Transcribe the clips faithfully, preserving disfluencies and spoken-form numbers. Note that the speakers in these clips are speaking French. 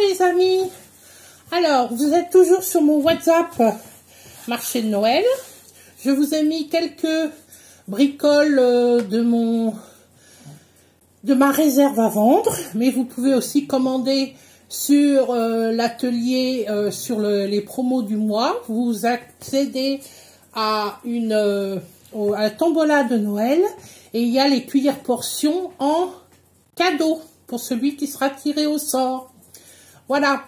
les amis. Alors, vous êtes toujours sur mon WhatsApp marché de Noël. Je vous ai mis quelques bricoles de mon de ma réserve à vendre, mais vous pouvez aussi commander sur euh, l'atelier, euh, sur le, les promos du mois. Vous accédez à une euh, à la tombola de Noël et il y a les cuillères portions en cadeau pour celui qui sera tiré au sort. Voilà,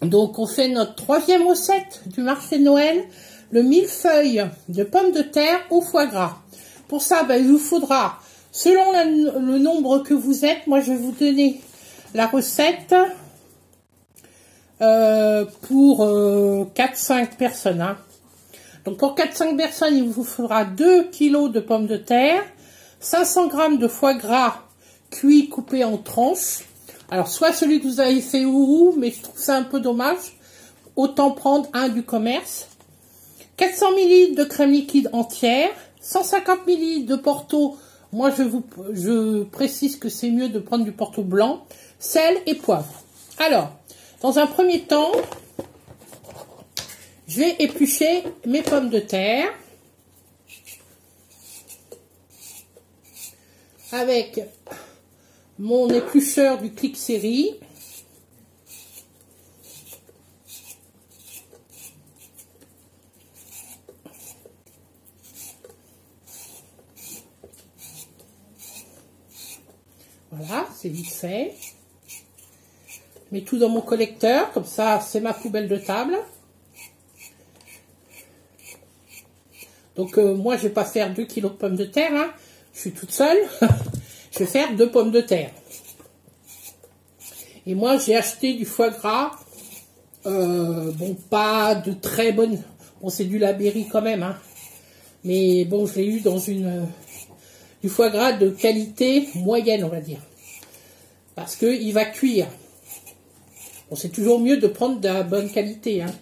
donc on fait notre troisième recette du marché de Noël, le millefeuille de pommes de terre au foie gras. Pour ça, ben, il vous faudra, selon la, le nombre que vous êtes, moi je vais vous donner la recette euh, pour euh, quatre cinq personnes. Hein. Donc pour quatre cinq personnes, il vous faudra deux kilos de pommes de terre, cinq cents grammes de foie gras cuit coupé en tranches. Alors soit celui que vous avez fait ou mais je trouve ça un peu dommage, autant prendre un du commerce. quatre cents millilitres de crème liquide entière, cent cinquante millilitres de Porto. Moi je vous je précise que c'est mieux de prendre du Porto blanc, sel et poivre. Alors, dans un premier temps, je vais éplucher mes pommes de terre avec mon éplucheur du Click série. Voilà, c'est vite fait. Je mets tout dans mon collecteur, comme ça c'est ma poubelle de table. Donc euh, moi je ne vais pas faire deux kilos de pommes de terre, hein. Je suis toute seule. Je vais faire deux pommes de terre. Et moi, j'ai acheté du foie gras. Euh, bon, pas de très bonne... Bon, c'est du Labéry quand même. Hein. Mais bon, je l'ai eu dans une... Euh, du foie gras de qualité moyenne, on va dire. Parce qu'il va cuire. Bon, c'est toujours mieux de prendre de la bonne qualité. Hein.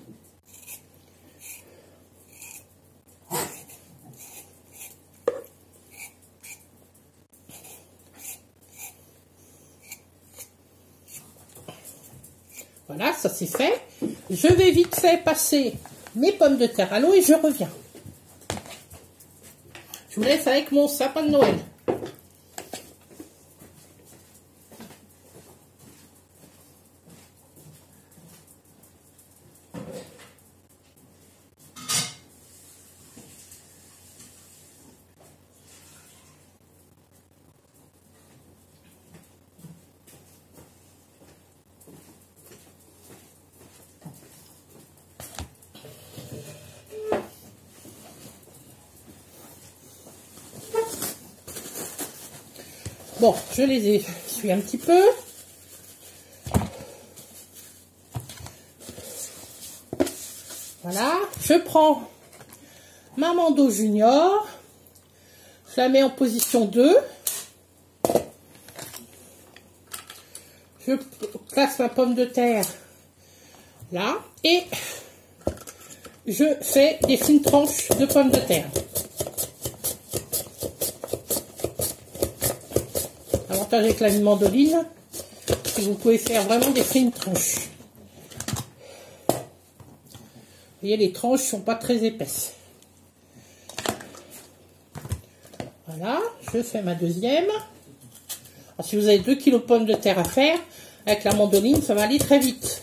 Voilà, ça c'est fait. Je vais vite fait passer mes pommes de terre à l'eau et je reviens. Je vous laisse avec mon sapin de Noël. Bon, je les essuie un petit peu. Voilà. Je prends ma Mandoline junior. Je la mets en position deux. Je place ma pomme de terre là. Et je fais des fines tranches de pommes de terre. Avec la mandoline, vous pouvez faire vraiment des fines tranches. Vous voyez, les tranches sont pas très épaisses. Voilà, je fais ma deuxième. Alors, si vous avez deux kilos de pommes de terre à faire, avec la mandoline, ça va aller très vite.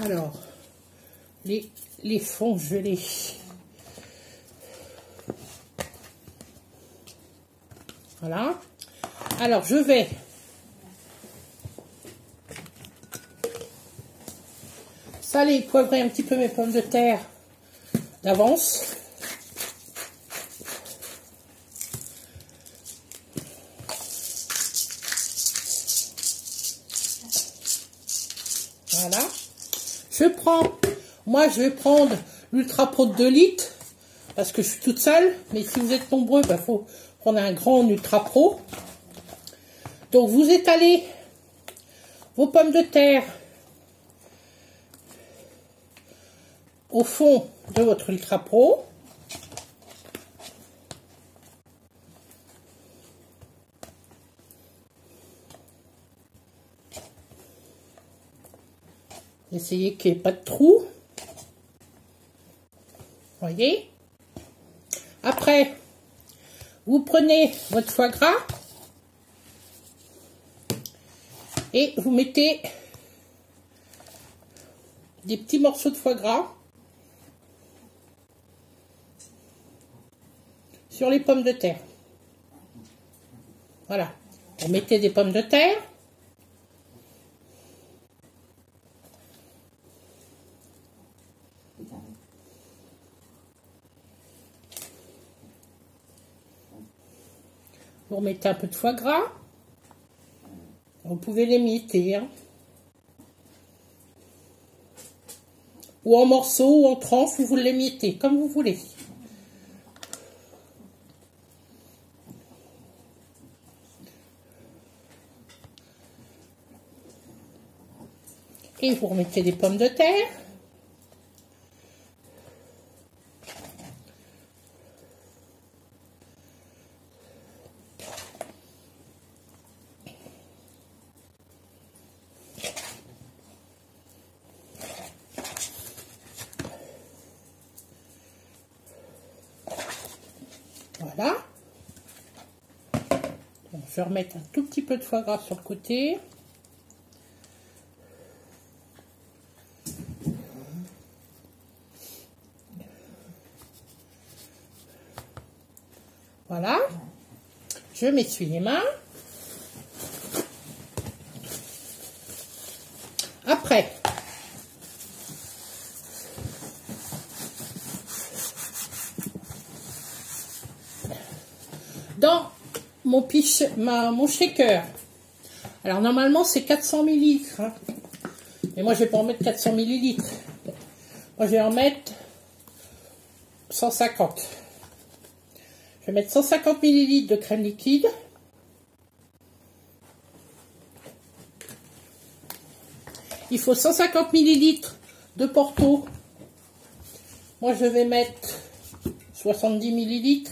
Alors, les, les fonds gelés. Voilà. Alors, je vais saler et poivrer un petit peu mes pommes de terre d'avance. Voilà. Je prends, moi je vais prendre l'ultra pro de deux litres, parce que je suis toute seule, mais si vous êtes nombreux, il bah, faut prendre un grand ultra pro. Donc vous étalez vos pommes de terre au fond de votre ultra pro. Essayez qu'il n'y ait pas de trou. Voyez. Après, vous prenez votre foie gras et vous mettez des petits morceaux de foie gras sur les pommes de terre. Voilà. Vous mettez des pommes de terre. Vous remettez un peu de foie gras. Vous pouvez les militer. Hein. Ou en morceaux, ou en tranches, vous les militez, comme vous voulez. Et vous remettez des pommes de terre. Voilà. Donc, je vais remettre un tout petit peu de foie gras sur le côté. Voilà. Je m'essuie les mains. Après, dans mon, piche, ma, mon shaker, alors normalement c'est quatre cents millilitres, hein. Mais moi je vais pas en mettre quatre cents millilitres, moi je vais en mettre cent cinquante. Je vais mettre cent cinquante millilitres de crème liquide. Il faut cent cinquante millilitres de Porto. Moi je vais mettre soixante-dix millilitres.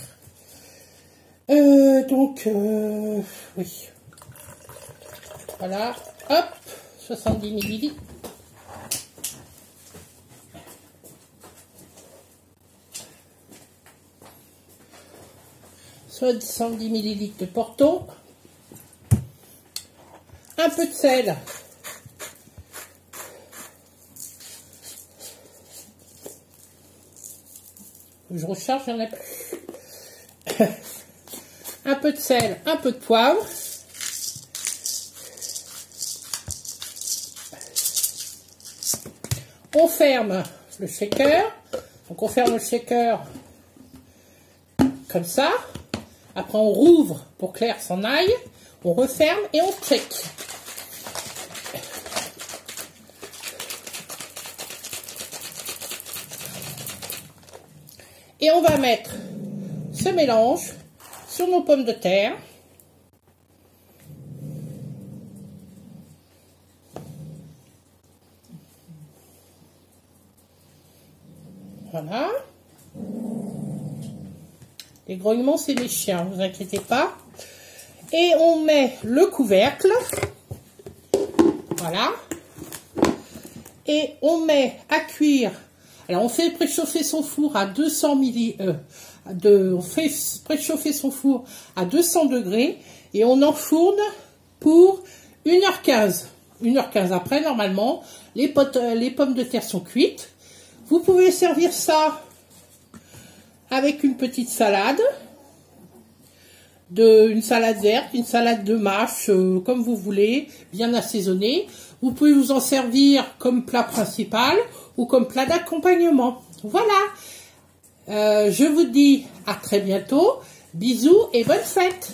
Euh, donc, euh, oui, voilà, hop, soixante-dix millilitres. soixante-dix millilitres de Porto. Un peu de sel. Je recharge, il n'y en a plus. Un peu de sel, un peu de poivre. On ferme le shaker. Donc on ferme le shaker comme ça. Après on rouvre pour que l'air s'en aille. On referme et on check. Et on va mettre ce mélange sur nos pommes de terre. Voilà. Les grognements, c'est des chiens, ne vous inquiétez pas. Et on met le couvercle. Voilà. Et on met à cuire. Alors, on fait préchauffer son four à deux cents milli... Euh, De, on fait préchauffer son four à deux cents degrés et on enfourne pour une heure quinze. une heure quinze après, normalement, les, potes, les pommes de terre sont cuites. Vous pouvez servir ça avec une petite salade, de, une salade verte, une salade de mâche, euh, comme vous voulez, bien assaisonnée. Vous pouvez vous en servir comme plat principal ou comme plat d'accompagnement. Voilà. Euh, je vous dis à très bientôt, bisous et bonne fête!